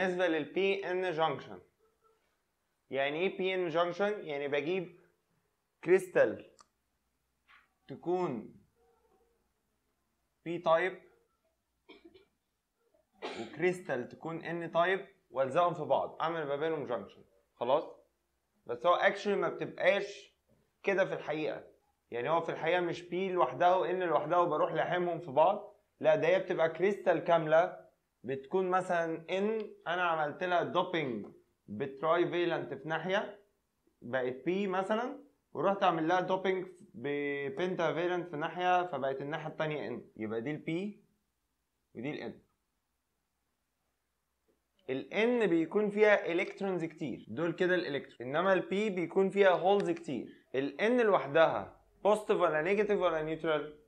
بالنسبة للبي ان جانكشن. يعني ايه بي ان جانكشن؟ يعني بجيب كريستال تكون بي تايب وكريستال تكون ان تايب والزقهم في بعض، اعمل ما بينهم جانكشن. خلاص؟ بس هو اكشلي ما بتبقاش كده في الحقيقة، يعني هو في الحقيقة مش بي لوحدها وان لوحدها وبروح لاحمهم في بعض، لا ده هي بتبقى كريستال كاملة بتكون مثلا ان انا عملت لها دوبينج بترايفالنت في ناحية بقت بي مثلا، ورحت اعمل لها دوبينج ببنتافالنت في ناحية فبقت الناحية التانية ان، يبقى دي البي ودي الان. الان بيكون فيها الكترونز كتير، دول كده الالكترون، انما البي بيكون فيها هولز كتير. الان لوحدها بوزيتيف ولا نيجاتيف ولا نيوترال؟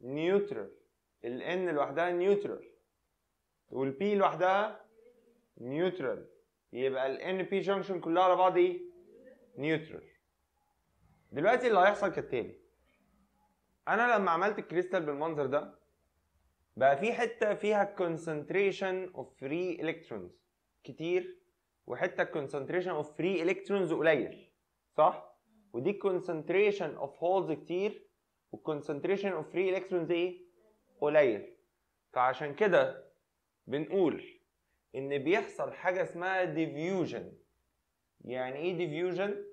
نيوترال. الان لوحدها نيوترال والبي لوحدها نيوترال، يبقى الان بي جانكشن كلها على بعض ايه؟ نيوترال. دلوقتي اللي هيحصل كالتالي، انا لما عملت الكريستال بالمنظر ده بقى في حته فيها كونسنتريشن اوف فري الكترونز كتير وحته كونسنتريشن اوف فري الكترونز قليل، صح؟ ودي كونسنتريشن اوف هولز كتير والكونسنتريشن اوف فري الكترونز ايه؟ قليل. فعشان كده بنقول ان بيحصل حاجه اسمها ديفيوجن. يعني ايه ديفيوجن؟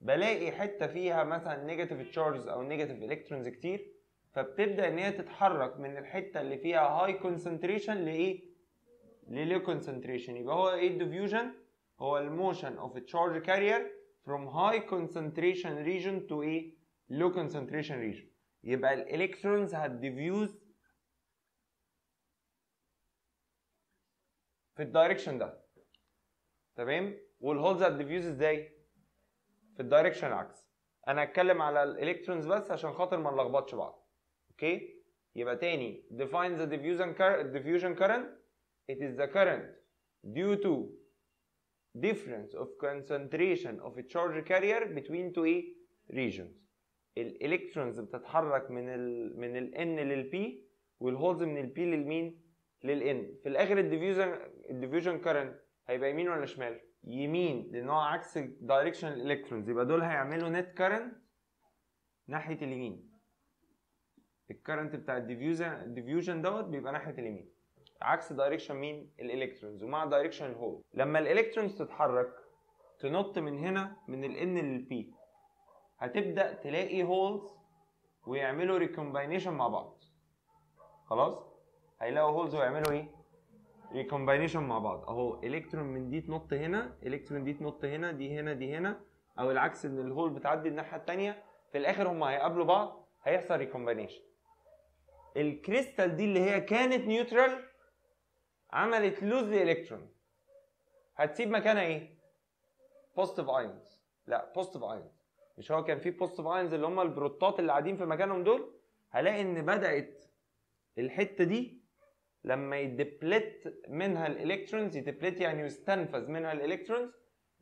بلاقي حته فيها مثلا نيجاتيف تشارجز او نيجاتيف الكترونز كتير، فبتبدا ان هي تتحرك من الحته اللي فيها هاي كونسنتريشن لايه؟ للو كونسنتريشن. يبقى هو ايه الديفيوجن؟ هو الموشن اوف تشارج كارير from high concentration region to a low concentration region. يبقى الالكترونز هتديفيوز في الدايركشن ده، تمام؟ والهولز هتديفيوز ازاي؟ في الدايركشن العكس. انا هتكلم على الالكترونز بس عشان خاطر ما نلخبطش بعض، اوكي؟ يبقى تاني define the diffusion current. It is the current due to difference of concentration of a charge carrier between two A regions. الالكترونز بتتحرك من ال N لل P والهولز من ال P للمين؟ لل N. في الاخر الديفيوجن current هيبقى يمين ولا شمال؟ يمين، لان هو عكس direction الالكترونز، يبقى دول هيعملوا net current ناحية اليمين. الكرنت بتاع الديفيوجن دوت بيبقى ناحية اليمين، عكس دايركشن مين؟ الالكترونز، ومع دايركشن الهول. لما الالكترونز تتحرك تنط من هنا من الN للP هتبدأ تلاقي هولز ويعملوا ريكومبينيشن مع بعض. خلاص؟ هيلاقوا هولز ويعملوا ايه؟ ريكومبينيشن مع بعض. اهو الكترون من دي تنط هنا، الكترون دي تنط هنا، دي هنا دي هنا، او العكس ان الهول بتعدي الناحية التانية، في الاخر هم هيقابلوا بعض هيحصل ريكومبينيشن. الكريستال دي اللي هي كانت نيوترال عملت لوز لالكترون، هتسيب مكانها ايه؟ بوزيتيف ايونز. لا بوزيتيف ايونز، مش هو كان في بوزيتيف ايونز اللي هم البروتات اللي قاعدين في مكانهم دول؟ هلاقي ان بدات الحته دي لما يدبلت منها الالكترونز، يدبلت يعني يستنفذ منها الالكترونز،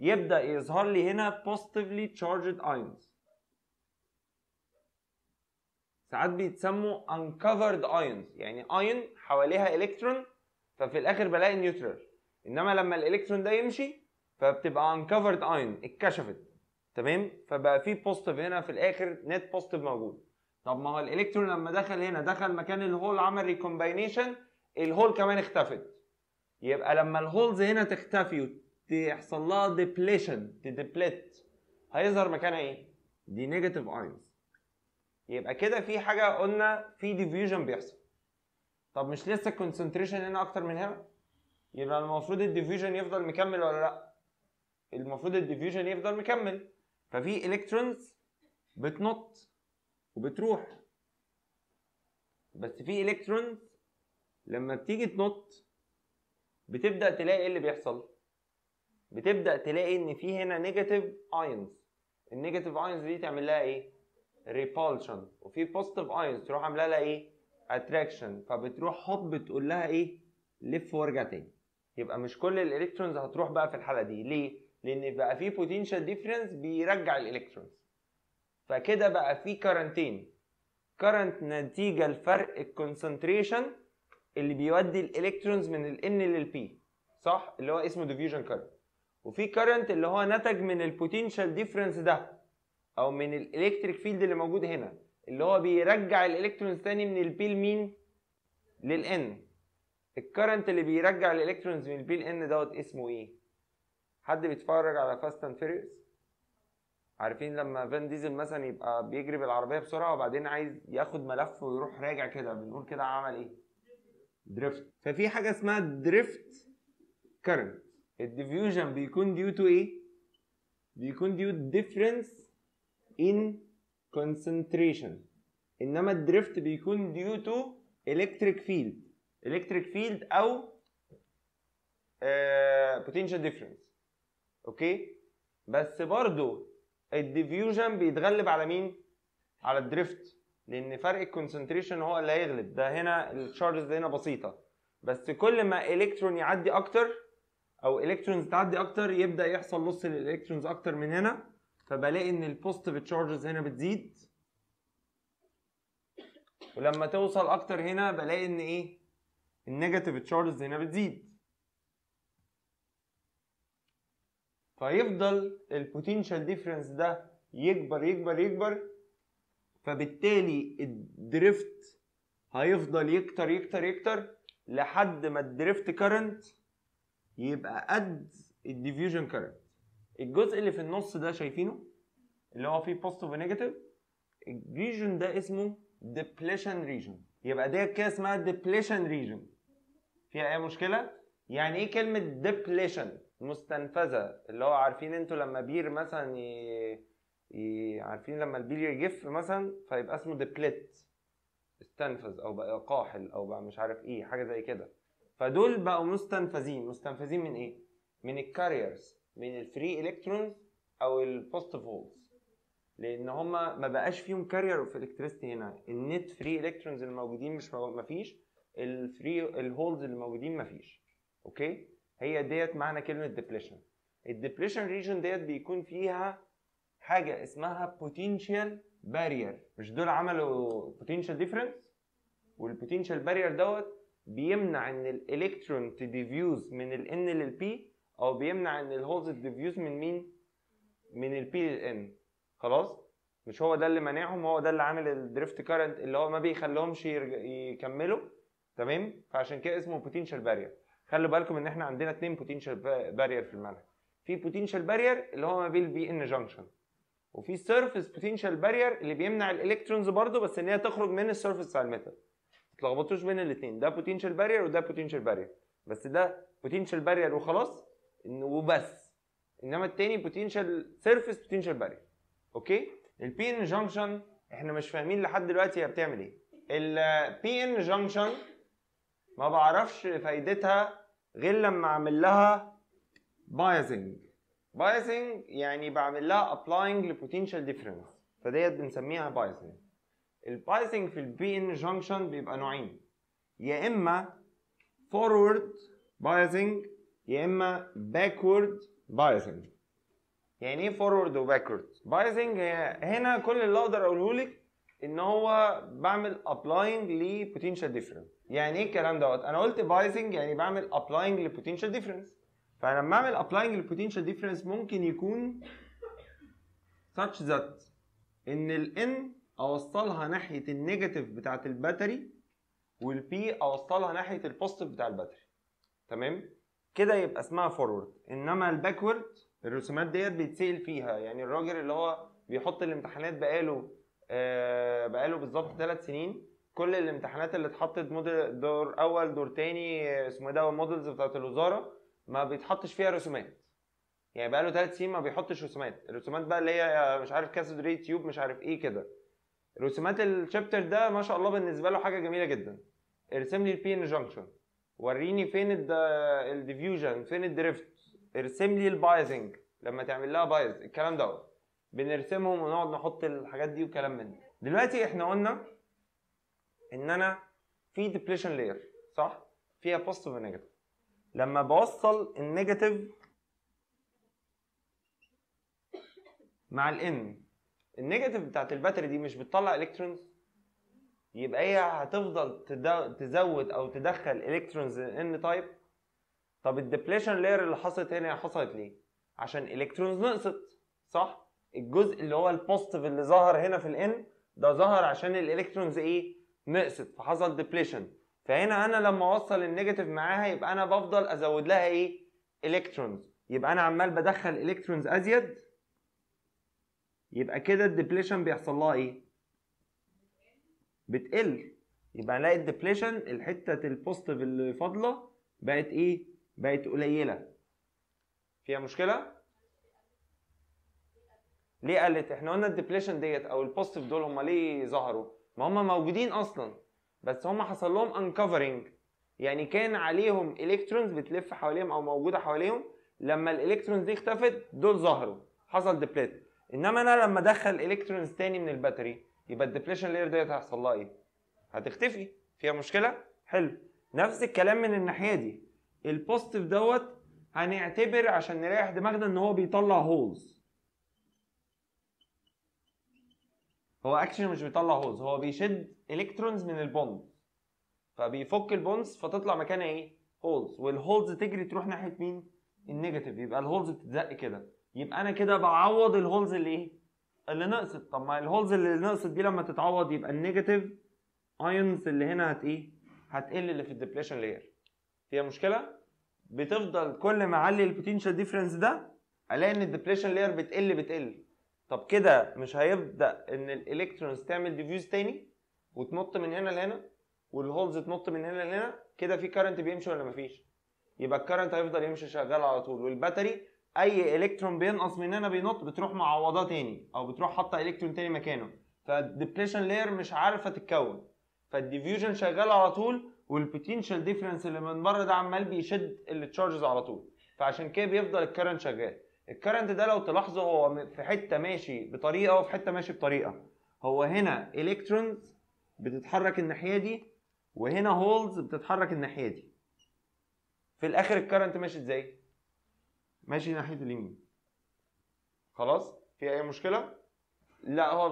يبدا يظهر لي هنا بوزيتيفلي تشارجد ايونز. ساعات بيتسموا uncovered ions، يعني ايون حواليها الكترون ففي الاخر بلاقي نيوترال، انما لما الالكترون ده يمشي فبتبقى uncovered ion اتكشفت، تمام؟ فبقى في بوزيتيف هنا في الاخر، نت بوزيتيف موجود. طب ما هو الالكترون لما دخل هنا دخل مكان الهول عمل ريكومبينيشن، الهول كمان اختفت، يبقى لما الهولز هنا تختفي وتحصل لها ديبليشن تدبلت هيظهر مكانها ايه؟ دي نيجاتيف ايونز. يبقى كده في حاجه قلنا في ديفيوجن بيحصل. طب مش لسه الكونسنتريشن هنا اكتر من هنا؟ يبقى المفروض الديفيوجن يفضل مكمل ولا لا؟ المفروض الديفيوجن يفضل مكمل. ففي الكترونز بتنط وبتروح، بس في الكترونز لما بتيجي تنط بتبدا تلاقي ايه اللي بيحصل؟ بتبدا تلاقي ان في هنا نيجاتيف ايونز. النيجاتيف ايونز دي تعمل لها ايه؟ ريبالشن. وفي بوزيتيف ايونز تروح عامله لها ايه؟ اتراكشن. فبتروح هوب بتقول لها ايه؟ لف وارجع تاني. يبقى مش كل الالكترونز هتروح بقى في الحاله دي، ليه؟ لان بقى في بوتنشال ديفرنس بيرجع الالكترونز، فكده بقى في كارنتين، كارنت نتيجه لفرق الكونسنتريشن اللي بيودي الالكترونز من الN للP، صح؟ اللي هو اسمه diffusion current. وفي current اللي هو نتج من البوتنشال ديفرنس ده، او من الالكتريك فيلد اللي موجود هنا، اللي هو بيرجع الالكترونز تاني من الP لمين؟ للN. الكرنت اللي بيرجع الالكترونز من البي لN دوت اسمه ايه؟ حد بيتفرج على فاست اند فيريوس؟ عارفين لما فان ديزل مثلا يبقى بيجري بالعربيه بسرعه وبعدين عايز ياخد ملف ويروح راجع كده، بنقول كده عمل ايه؟ دريفت. ففي حاجه اسمها دريفت كرنت. الديفيوجن بيكون ديو تو ايه؟ بيكون ديو ديفرنس ان كونسنتريشن، انما الدريفت بيكون ديو تو الكتريك فيلد، electric field او potential difference. اوكي، بس برضو الديفيوجن بيتغلب على مين؟ على الدريفت، لان فرق الكونسنتريشن هو اللي هيغلب. ده هنا الشارجز هنا بسيطه، بس كل ما الكترون يعدي اكتر او الكترونز تعدي اكتر يبدا يحصل لص للالكترونز اكتر من هنا، فبلاقي ان البوزيتيف تشارجز هنا بتزيد، ولما توصل اكتر هنا بلاقي ان ايه؟ النيجاتيف تشارجز هنا بتزيد. فيفضل البوتنشال ديفرنس ده يكبر يكبر يكبر، فبالتالي الدريفت هيفضل يكتر يكتر يكتر لحد ما الدريفت كارنت يبقى قد الديفيوجن كارنت. الجزء اللي في النص ده شايفينه اللي هو فيه بوزيتيف ونيجاتيف، الريجن ده اسمه ديبليشن ريجن. يبقى دي كده اسمها ديبليشن ريجن. فيها اي مشكله؟ يعني ايه كلمه ديبليشن؟ مستنفذه، اللي هو عارفين انتوا لما بير مثلا عارفين لما البير يجف مثلا فيبقى اسمه ديبليت، استنفذ او بقى قاحل او بقى مش عارف ايه، حاجه زي كده. فدول بقوا مستنفذين. مستنفذين من ايه؟ من الكاريرز، من الفري الكترونز او البوزيتيف فولز، لان هما ما بقاش فيهم كارير في الالكتريستي. هنا النت فري الكترونز اللي موجودين مش مفيش، الفري الهولز اللي موجودين مفيش. اوكي، هي ديت معنى كلمه ديبليشن. الديبليشن ريجن ديت بيكون فيها حاجه اسمها بوتنشال بارير. مش دول عملوا بوتنشال ديفرنس؟ والبوتنشال بارير دوت بيمنع ان الالكترون تديفيوز من الN للP، او بيمنع ان الهولز تديفيوز من مين؟ من الP للN. خلاص، مش هو ده اللي منعهم، هو ده اللي عامل الدريفت كارنت، اللي هو ما بيخليهمش يكملوا. تمام، فعشان كده اسمه بوتنشال بارير. خلوا بالكم ان احنا عندنا اتنين بوتنشال بارير في المنهج. في بوتنشال بارير اللي هو ما بين البي ان جانكشن، وفي سيرفيس بوتنشال بارير اللي بيمنع الالكترونز برضه بس ان هي تخرج من السيرفيس بتاع الميتال. ما تلخبطوش بين الاثنين، ده بوتنشال بارير وده بوتنشال بارير، بس ده بوتنشال بارير وخلاص وبس، انما الثاني بوتنشال سيرفيس بوتنشال بارير. اوكي، البي ان جانكشن احنا مش فاهمين لحد دلوقتي هي بتعمل ايه. البي ان جانكشن ما بعرفش فايدتها غير لما اعمل لها بايزنج. بايزنج يعني بعمل لها ابلاينج لبوتنشال ديفرنس، فديت بنسميها بايزنج. البايزنج في البي ان جانكشن بيبقى نوعين، يا اما فورورد بايزنج يا اما باكورد بايزنج. يعني ايه فورورد وباكورد بايزنج؟ هنا كل اللي اقدر اقوله لك ان هو بعمل ابلاينج لبوتنشال ديفرنس. يعني ايه الكلام دوت؟ انا قلت بايزنج يعني بعمل ابلاينج لبوتنشال ديفرنس، فلما اعمل ابلاينج لبوتنشال ديفرنس ممكن يكون such that ان الN اوصلها ناحيه النيجاتيف بتاعه الباتري والبي اوصلها ناحيه البوزيتيف بتاع الباتري. تمام كده، يبقى اسمها فورورد. انما الباكورد الرسومات ديت بيتسال فيها، يعني الراجل اللي هو بيحط الامتحانات بقاله بالظبط 3 سنين، كل الامتحانات اللي اتحطت موديل دور اول دور تاني اسمه ده والمودلز بتاعت الوزاره ما بيتحطش فيها رسومات، يعني بقاله 3 سنين ما بيحطش رسومات. الرسومات بقى اللي هي مش عارف كاسد ري تيوب مش عارف ايه كده. رسومات الشابتر ده ما شاء الله بالنسبه له حاجه جميله جدا، ارسم لي البي ان جانكشن، وريني فين الديفيوجن، فين الدريفت، ارسم لي البايزنج لما تعمل لها بايز. الكلام دوت بنرسمهم ونقعد نحط الحاجات دي وكلام من ده. دلوقتي احنا قلنا ان انا في ديبليشن لاير، صح؟ فيها بوزيتيف ونيجاتيف. لما بوصل النيجاتيف مع الN، النيجاتيف بتاعت الباتري دي مش بتطلع الكترونز؟ يبقى هي هتفضل تزود او تدخل الكترونز ان تايب. طب الديبليشن لاير اللي حصلت هنا حصلت ليه؟ عشان الكترونز نقصت، صح؟ الجزء اللي هو البوزيتيف اللي ظهر هنا في الان ده ظهر عشان الالكترونز ايه؟ نقصت، فحصل ديبليشن. فهنا انا لما اوصل النيجاتيف معاها يبقى انا بفضل ازود لها ايه؟ الكترونز. يبقى انا عمال بدخل الكترونز ازيد، يبقى كده الديبليشن بيحصل لها ايه؟ بتقل. يبقى الاقي الديبليشن الحته البوزيتيف اللي فاضله بقت ايه؟ بقت قليله. فيها مشكله؟ ليه قلت؟ احنا قلنا الديبليشن ديت او البوزيتيف دول هم ليه ظهروا؟ ما هم موجودين اصلا، بس هم حصل لهم انكفرنج، يعني كان عليهم الكترونز بتلف حواليهم او موجوده حواليهم، لما الالكترونز دي اختفت دول ظهروا، حصل ديبليت. انما انا لما ادخل الكترونز تاني من الباتري يبقى الديبليشن لاير ديت هيحصل لها ايه؟ هتختفي. فيها مشكله؟ حلو. نفس الكلام من الناحيه دي، البوزيتيف دوت هنعتبر عشان نريح دماغنا ان هو بيطلع هولز. هو اكشن مش بيطلع هولز، هو بيشد الكترونز من البوند، فبيفك البوندز فتطلع مكانها ايه؟ هولز، والهولز تجري تروح ناحيه مين؟ النيجاتيف، يبقى الهولز بتتزق كده. يبقى انا كده بعوض الهولز اللي ايه؟ اللي نقصت. طب ما الهولز اللي نقصت دي لما تتعوض يبقى النيجاتيف ايونز اللي هنا هت ايه؟ هتقل اللي في الديبليشن لاير. فيها مشكله؟ بتفضل كل ما اعلي البوتنشال ديفرنس ده الاقي ان الديبليشن لاير بتقل. طب كده مش هيبدا ان الالكترونز تعمل ديفيوز تاني وتنط من هنا لهنا والهولز تنط من هنا لهنا؟ كده في كارنت بيمشي ولا مفيش؟ يبقى الكارنت هيفضل يمشي شغال على طول، والباتري اي الكترون بينقص من هنا بينط بتروح معوضاه تاني او بتروح حاطه الكترون تاني مكانه، فالديبليشن لاير مش عارفه تتكون، فالديفيوجن شغال على طول، والبوتنشال ديفرنس اللي من بره ده عمال بيشد التشارجز على طول، فعشان كده بيفضل الكارنت شغال. الكارنت ده لو تلاحظوا هو في حته ماشي بطريقه وفي حته ماشي بطريقه، هو هنا الكترونز بتتحرك الناحيه دي وهنا هولز بتتحرك الناحيه دي، في الاخر الكارنت ماشي ازاي؟ ماشي ناحيه اليمين. خلاص؟ في اي مشكله؟ لا، هو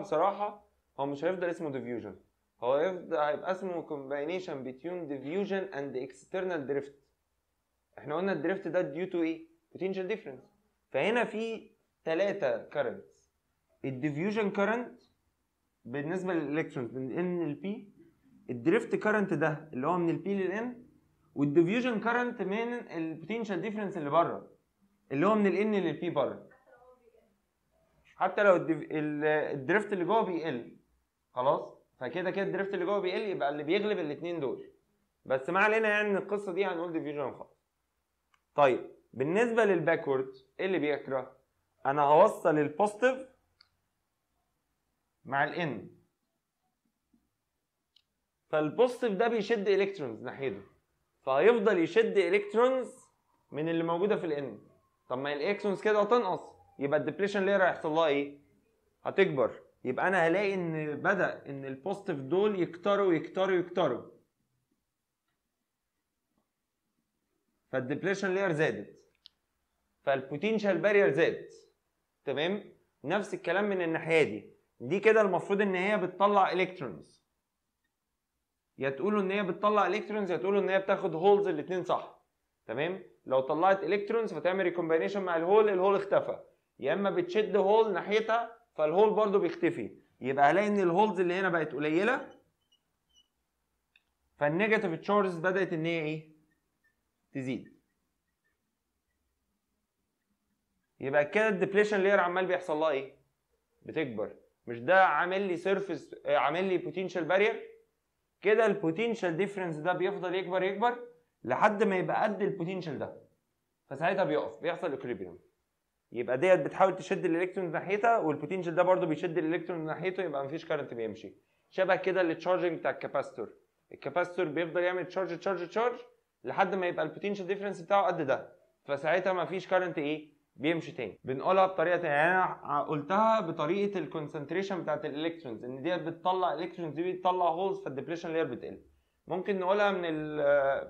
بصراحه هو مش هيفضل اسمه ديفيوجن، هو هيبقى اسمه كومباينيشن بتيون ديفيوجن اند اكسترنال دريفت. احنا قلنا الدريفت ده ديو تو ايه؟ بوتنشال ديفرنس. فهنا في 3 كارنتس، الديفيوجن كارنت بالنسبه للالكترونز من ان للبي، الدريفت كارنت ده اللي هو من البي للان، والديفيوجن كارنت من البوتنشال ديفرنس اللي بره اللي هو من الان للبي بره، حتى لو الدريفت اللي جوه بيقل. خلاص؟ فكده كده الدريفت اللي جوه بيقل، يبقى اللي بيغلب الاثنين دول. بس ما علينا يعني من القصه دي، هنقول ديفيوجن خالص. طيب بالنسبه للباكورد ايه اللي بيجرى؟ انا هوصل البوزيتيف مع الان، فالبوزيتيف ده بيشد الكترونز ناحيته، فهيفضل يشد الكترونز من اللي موجوده في الان. طب ما الالكترونز كده هتنقص، يبقى الديبليشن لاير هيحصل لها ايه؟ هتكبر. يبقى انا هلاقي ان بدا ان البوزيتيف دول يكتروا يكتروا يكتروا، فالديبليشن لاير زادت، فالبوتنشال بارير زاد. تمام؟ نفس الكلام من الناحيه دي كده المفروض ان هي بتطلع الكترونز، يا تقولوا ان هي بتطلع الكترونز يا تقولوا ان هي بتاخد هولز، الاثنين صح. تمام؟ لو طلعت الكترونز فتعمل ريكومبينيشن مع الهول اختفى، يا اما بتشد هول ناحيتها فالهول برضو بيختفي. يبقى هلاقي ان الهولز اللي هنا بقت قليله، فالنيجاتيف تشارجز بدات ان هي ايه؟ تزيد. يبقى كده الديبليشن لاير عمال بيحصل لها ايه؟ بتكبر. مش ده عامل لي سيرفيس، عامل لي بوتنشال بارير؟ كده البوتنشال ديفرنس ده بيفضل يكبر يكبر لحد ما يبقى قد البوتنشال ده، فساعتها بيقف، بيحصل اكوليبريم. يبقى ديت بتحاول تشد الالكترون ناحيتها، والبوتنشال ده برضو بيشد الالكترون ناحيته، يبقى مفيش كارنت بيمشي. شبه كده التشارجنج بتاع الكاباستور، الكاباستور بيفضل يعمل تشارج تشارج تشارج لحد ما يبقى البوتنشال ديفرنس بتاعه قد ده، فساعتها مفيش كارنت ايه؟ بيمشي تاني. بنقولها بطريقه تانية، يعني انا قلتها بطريقه الكونسنتريشن بتاعت الالكترونز، ان ديت بتطلع الالكترونز دي بتطلع هولز، فالديبليشن لاير بتقل. ممكن نقولها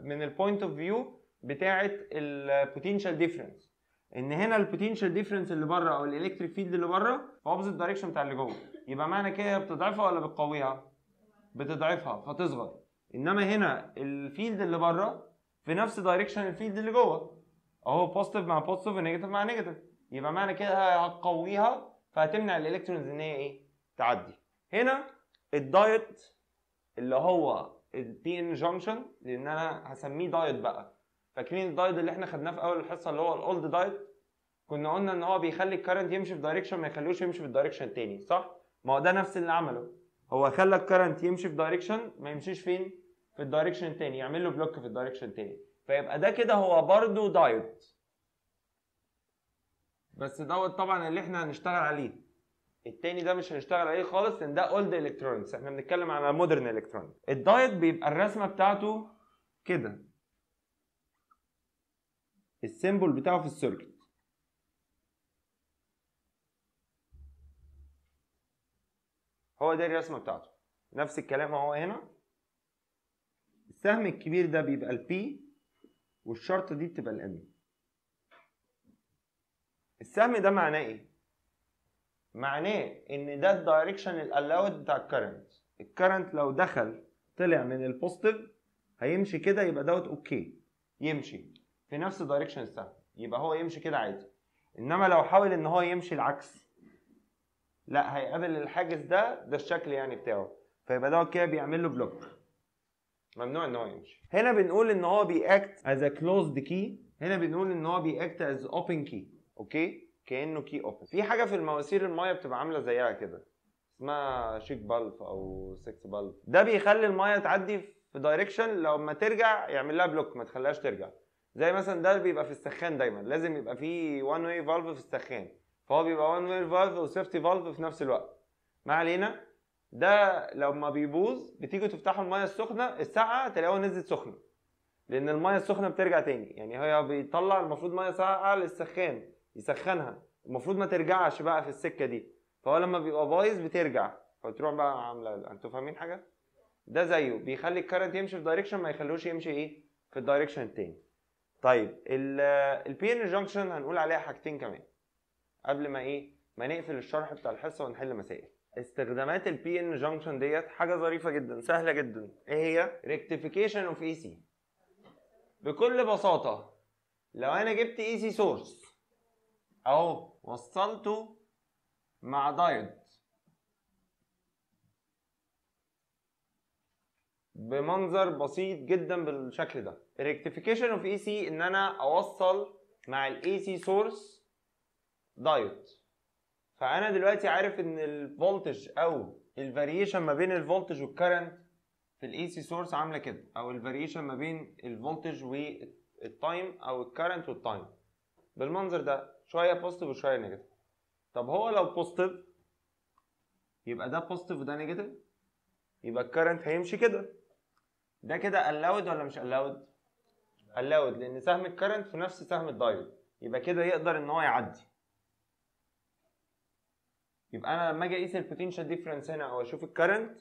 من البوينت اوف فيو بتاعه البوتنشال ديفرنس، ان هنا البوتنشال ديفرنس اللي بره او الالكتريك فيلد اللي بره في اوبزيت دايركشن بتاع اللي جوه، يبقى معنى كده بتضعفها ولا بتقويها؟ بتضعفها هتصغر. انما هنا الفيلد اللي بره في نفس دايركشن الفيلد اللي جوه، اهو بوزيتيف مع بوزيتيف ونيجاتيف مع نيجاتيف، يبقى معنى كده هتقويها فهتمنع الالكترونز ان هي ايه تعدي. هنا الدايت اللي هو البي ان جانكشن، لان انا هسميه دايت بقى. فاكرين الدايت اللي احنا خدناه في اول الحصه اللي هو الاولد دايت؟ كنا قلنا ان هو بيخلي الكارنت يمشي في دايركشن ما يخليهوش يمشي في الدايركشن التاني، صح؟ ما هو ده نفس اللي عمله، هو خلى الكارنت يمشي في دايركشن ما يمشيش فين؟ في الدايركشن التاني، يعمل له بلوك في الدايركشن التاني. فيبقى ده كده هو برضه دايت، بس دوت طبعا اللي احنا هنشتغل عليه. التاني ده مش هنشتغل عليه خالص لان ده اولد الكترونكس، احنا بنتكلم على مودرن الكترونكس. الدايت بيبقى الرسمه بتاعته كده، السيمبل بتاعه في السيركت، هو ده الرسمه بتاعته. نفس الكلام اهو، هنا السهم الكبير ده بيبقى البي والشرطه دي بتبقى الام. السهم ده معناه ايه؟ معناه ان ده الدايركشن الالاود بتاع الكرنت. الكرنت لو دخل طلع من البوزيتيف هيمشي كده، يبقى دوت اوكي يمشي في نفس دايركشن السهم، يبقى هو يمشي كده عادي. انما لو حاول ان هو يمشي العكس، لا هيقابل الحاجز ده، ده الشكل يعني بتاعه، فيبقى دوت كده بيعمل له بلوك، ممنوع ان هو يمشي. هنا بنقول ان هو بيأكت as a closed key، هنا بنقول ان هو بيأكت as open key. اوكي، كانه كي اوبن. في حاجه في المواسير المايه بتبقى عامله زيها كده اسمها شيك بالف او 6 بالف، ده بيخلي المايه تعدي في دايركشن، لو ما ترجع يعمل لها بلوك ما تخليهاش ترجع. زي مثلا ده بيبقى في السخان دايما لازم يبقى في وان واي فالف في السخان، فهو بيبقى وان واي فالف وسيفتي فالف في نفس الوقت. ما علينا، ده لما بيبوظ بتيجوا تفتحوا المايه السخنه الساقعه تلاقوها نزلت سخنه، لان المايه السخنه بترجع تاني. يعني هي بيطلع المفروض مايه ساقعه للسخان يسخنها، المفروض ما ترجعش بقى في السكه دي، فهو لما بيبقى بايظ بترجع فتروح بقى عامله. انتوا فاهمين حاجه؟ ده زيه بيخلي الكارنت يمشي في دايركشن ما يخلوش يمشي ايه في الدايركشن التاني. طيب البي ان جانكشن هنقول عليها حاجتين كمان قبل ما ما نقفل الشرح بتاع الحصه ونحل مسائل. استخدامات البي ان جانكشن ديت حاجه ظريفه جدا سهله جدا. ايه هي؟ ريكتيفيكيشن اوف اي سي. بكل بساطه لو انا جبت اي سي سورس اهو وصلته مع دايود بمنظر بسيط جدا بالشكل ده. الريكتيفيكيشن اوف اي سي ان انا اوصل مع الاي سي سورس دايود، فانا دلوقتي عارف ان الفولتج او الفاريشن ما بين الفولتج والكرنت في الاي سي سورس عامله كده، او الفاريشن ما بين الفولتج والتايم او الكرنت والتايم بالمنظر ده، شويه بوزيتيف وشويه نيجاتيف. طب هو لو بوزيتيف يبقى ده بوزيتيف وده نيجاتيف، يبقى الكرنت هيمشي كده. ده كده الاود ولا مش الاود؟ الاود، لان سهم الكرنت في نفس سهم الدايود، يبقى كده يقدر ان هو يعدي. يبقى انا لما اجي اقيس البوتنشال ديفرنس هنا او اشوف الكرنت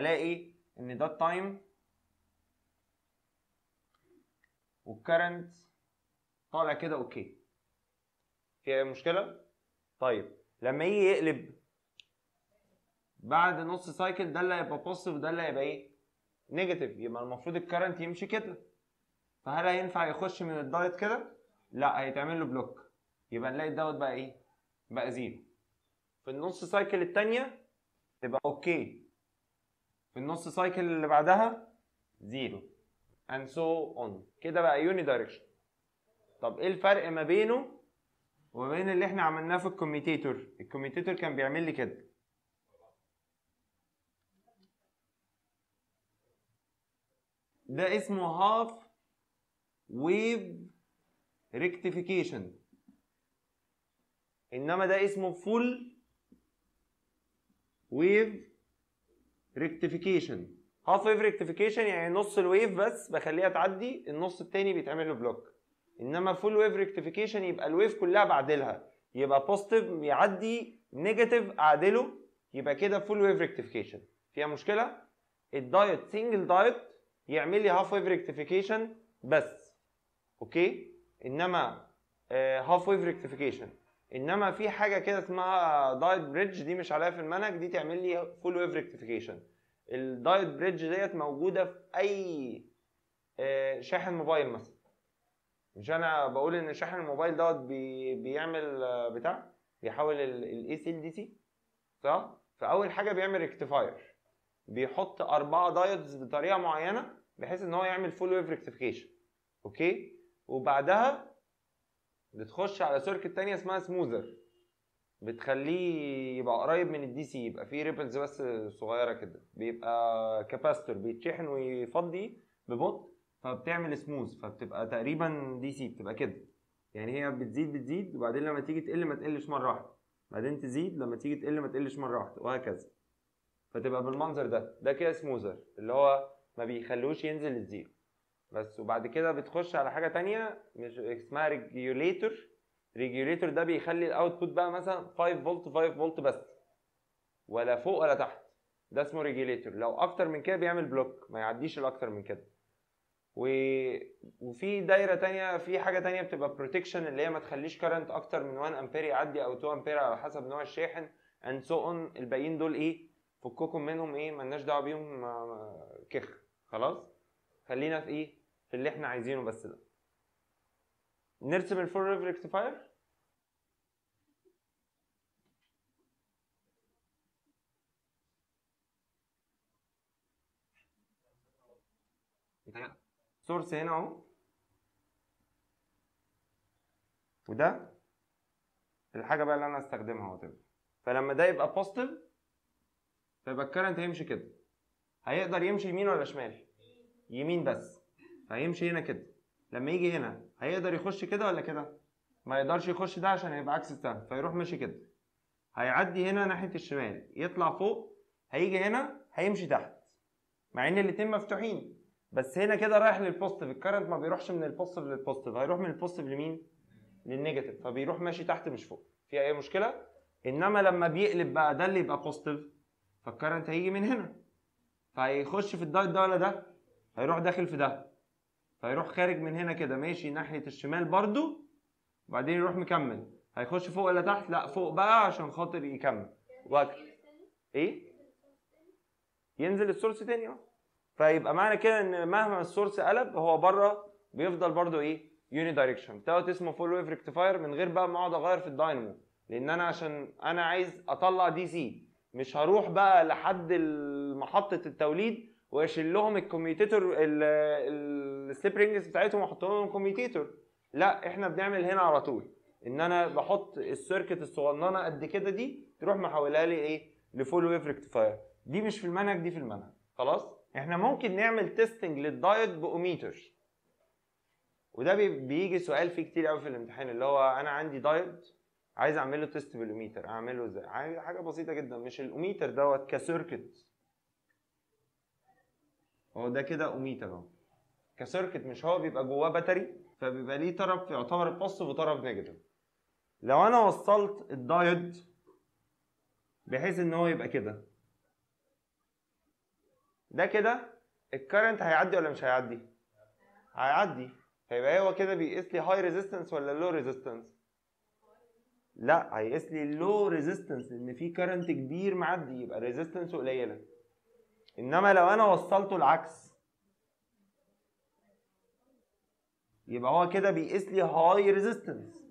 الاقي ان ده التايم والكرنت طالع كده اوكي. في أي مشكلة؟ طيب لما يجي يقلب بعد نص سايكل ده اللي هيبقى بوزيتيف وده اللي هيبقى ايه؟ نيجاتيف، يبقى المفروض الكرنت يمشي كده. فهل هينفع يخش من الدايت كده؟ لا، هيتعمل له بلوك، يبقى نلاقي الدايت بقى ايه؟ بقى زيرو. في النص سايكل التانية تبقى اوكي، في النص سايكل اللي بعدها زيرو and so on، كده بقى يوني دايركشن. طب ايه الفرق ما بينه وما بين اللي احنا عملناه في الكوميتيتور؟ الكوميتيتور كان بيعمل لي كده، ده اسمه هاف ويف ريكتيفيكيشن، انما ده اسمه فول ويف ريكتيفيكيشن. هاف ويف ريكتيفيكيشن يعني نص الويف بس بخليها تعدي، النص التاني بيتعمل له بلوك. انما فول ويف ريكتيفيكيشن يبقى الويف كلها بعدلها، يبقى بوزيتيف يعدي نيجاتيف اعدله، يبقى كده فول ويف ريكتيفيكيشن. فيها مشكله؟ الدايت سنجل دايت يعمل لي هاف ويف ريكتيفيكيشن بس اوكي، انما هاف ويف ريكتيفيكيشن. انما في حاجه كده اسمها دايت بريدج، دي مش عليها في المنهج، دي تعمل لي فول ويف ريكتيفيكيشن. الدايود بريدج ديت موجوده في اي شاحن موبايل مثلا. مش انا بقول ان شاحن الموبايل دوت بيعمل بتاع بيحول الاي سي لدي سي صح؟ فاول حاجه بيعمل ريكتيفاير، بيحط 4 دايودز بطريقه معينه بحيث ان هو يعمل فول ويف ريكتيفيكيشن. اوكي، وبعدها بتخش على سيركت تانية اسمها سموزر، بتخليه يبقى قريب من الدي سي، يبقى فيه ريبلز بس صغيره كده، بيبقى كاباستور بيتشحن ويفضي ببطء فبتعمل سموز، فبتبقى تقريبا دي سي، بتبقى كده يعني هي بتزيد بتزيد، وبعدين لما تيجي تقل ما تقلش مره واحده، بعدين تزيد لما تيجي تقل ما تقلش مره واحده، وهكذا فتبقى بالمنظر ده. ده كده سموزر اللي هو ما بيخلوش ينزل للزيرو بس. وبعد كده بتخش على حاجه ثانيه مش اسمها ريجيوليتور. ريجيوليتور ده بيخلي الاوتبوت بقى مثلا 5 فولت 5 فولت بس، ولا فوق ولا تحت، ده اسمه ريجيوليتور. لو اكتر من كده بيعمل بلوك، ما يعديش الاكتر من كده. وفي دايره ثانيه، في حاجه ثانيه بتبقى بروتكشن، اللي هي ما تخليش كارنت اكتر من 1 امبير يعدي او 2 امبير على حسب نوع الشاحن اند سو اون. الباقيين دول ايه، فككم منهم، ايه مالناش دعوه بيهم، كخ خلاص، خلينا في ايه، في اللي احنا عايزينه بس. ده نرسم الفول ويف ريكتيفاير. سورس هنا اهو، وده الحاجه بقى اللي انا هستخدمها اهو. فلما ده يبقى بوزيتيف فيبقى الكرنت هيمشي كده، هيقدر يمشي يمين ولا شمال؟ يمين بس، هيمشي هنا كده. لما يجي هنا هيقدر يخش كده ولا كده؟ ما يقدرش يخش، ده عشان هيبقى عكس ده، فيروح ماشي كده، هيعدي هنا ناحيه الشمال، يطلع فوق، هيجي هنا هيمشي تحت، مع ان الاتنين مفتوحين، بس هنا كده رايح للبوزيتيف. الكرنت ما بيروحش من البوزيتيف للبوزيتيف، هيروح من البوزيتيف لمين؟ للنيجاتيف، فبيروح ماشي تحت مش فوق. في اي مشكله؟ انما لما بيقلب بقى ده اللي يبقى بوزيتيف، فالكرنت هيجي من هنا، فهيخش في الدايت ده ولا ده؟ هيروح داخل في ده، فيروح خارج من هنا كده ماشي ناحيه الشمال برده، وبعدين يروح مكمل. هيخش فوق ولا تحت؟ لا فوق بقى عشان خاطر يكمل وقت ايه، ينزل السورس تاني اهو. فيبقى معنى كده ان مهما السورس قلب هو بره بيفضل برده ايه، يوني دايركشن. دوت اسمه فول ويف ريكتيفاير، من غير بقى ما اقعد اغير في الداينامو، لان انا عشان انا عايز اطلع دي سي، مش هروح بقى لحد محطه التوليد واشيل لهم الكوميوتيتور السليب رينجز بتاعتهم واحط لهم كوميوتيتور. لا، احنا بنعمل هنا على طول ان انا بحط السيركت الصغننه قد كده دي تروح محولها لي ايه، لفول ويف ريكتيفاير. دي مش في المنهج، دي في المنهج خلاص. احنا ممكن نعمل تيستنج للدايود باوميتر، وده بيجي سؤال فيه كتير قوي في الامتحان، اللي هو انا عندي دايود عايز اعمل له تيست بالاوميتر، اعمله ازاي؟ حاجه بسيطه جدا، مش الاوميتر دوت كسيركت، هو ده كده اوميتر اهو كسيركت، مش هو بيبقى جواه باتري، فبيبقى ليه طرف يعتبر بوزيتيف وطرف نيجاتيف. لو انا وصلت الدايود بحيث ان هو يبقى كده، ده كده الكرنت هيعدي ولا مش هيعدي؟ هيعدي. هيبقى هو كده بيقيس لي هاي ريزيستنس ولا لو ريزيستنس؟ لا، هيقيس لي لو ريزيستنس، لان في كرنت كبير معدي يبقى ريزيستنس قليله. انما لو انا وصلته العكس يبقى هو كده بيقيس لي هاي ريزيستنس.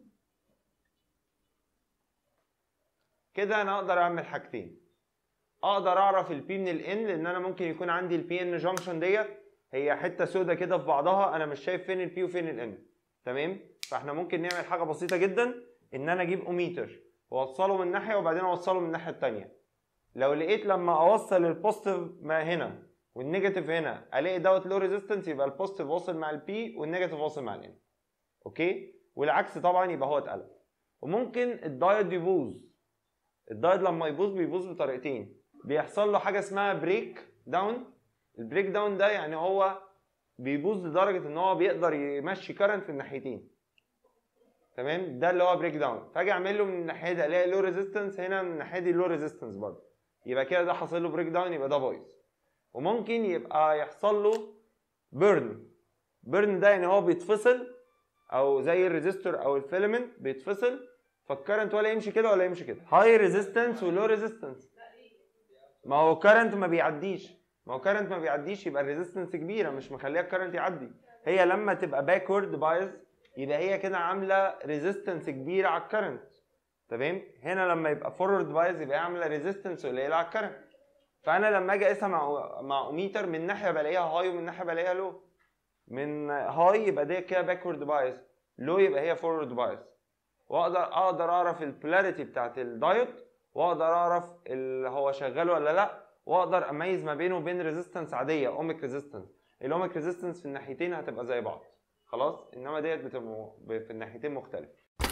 كده انا اقدر اعمل حاجتين، اقدر اعرف البي من الان، لان انا ممكن يكون عندي البي ان جانكشن ديت هي حته سودا كده في بعضها، انا مش شايف فين البي وفين الان، تمام؟ فاحنا ممكن نعمل حاجه بسيطه جدا، ان انا اجيب اوميتر واوصله من ناحيه وبعدين اوصله من الناحيه الثانيه. لو لقيت لما اوصل البوزيتيف ما هنا والنيجاتيف هنا الاقي دوت لو ريزيستنس، يبقى البوزيتيف واصل مع البي والنيجاتيف واصل مع الان. اوكي، والعكس طبعا يبقى هو اتقلب. وممكن الدايود يبوظ. الدايود لما يبوظ بيبوظ بطريقتين، بيحصل له حاجه اسمها بريك داون. البريك داون ده يعني هو بيبوظ لدرجه ان هو بيقدر يمشي كارنت في الناحيتين، تمام؟ ده اللي هو بريك داون. فاجي اعمل له من الناحيه دي الاقي لو ريزيستنس، هنا من الناحيه دي لو ريزيستنس برضه، يبقى كده ده حصل له بريك داون، يبقى ده بايظ. وممكن يبقى يحصل له بيرن. بيرن ده يعني هو بيتفصل، او زي الريزيستور او الفيلمنت بيتفصل، فالكرنت ولا يمشي كده ولا يمشي كده، هاي ريزيستنس ولو ريزيستنس. ما هو كرنت ما بيعديش، ما هو كارنت ما بيعديش، يبقى الريزستنس كبيره مش مخليها الكارنت يعدي. هي لما تبقى باكورد بايز يبقى هي كده عامله ريزستنس كبيره على الكارنت، تمام؟ هنا لما يبقى فورورد بايز يبقى هي عامله ريزستنس قليله على الكارنت. فانا لما اجي اقيسها مع اوميتر، من ناحيه بلاقيها هاي ومن ناحيه بلاقيها لو. من هاي يبقى دي كده باكورد بايز، لو يبقى هي فورورد بايز. واقدر اعرف البولاريتي بتاعت الدايود، واقدر اعرف هو شغال ولا لا، واقدر اميز ما بينه وبين ريزيستنس عاديه اوميك ريزيستنس. الاوميك ريزيستنس في الناحيتين هتبقى زي بعض خلاص، انما ديت بتبقى في الناحيتين مختلفه.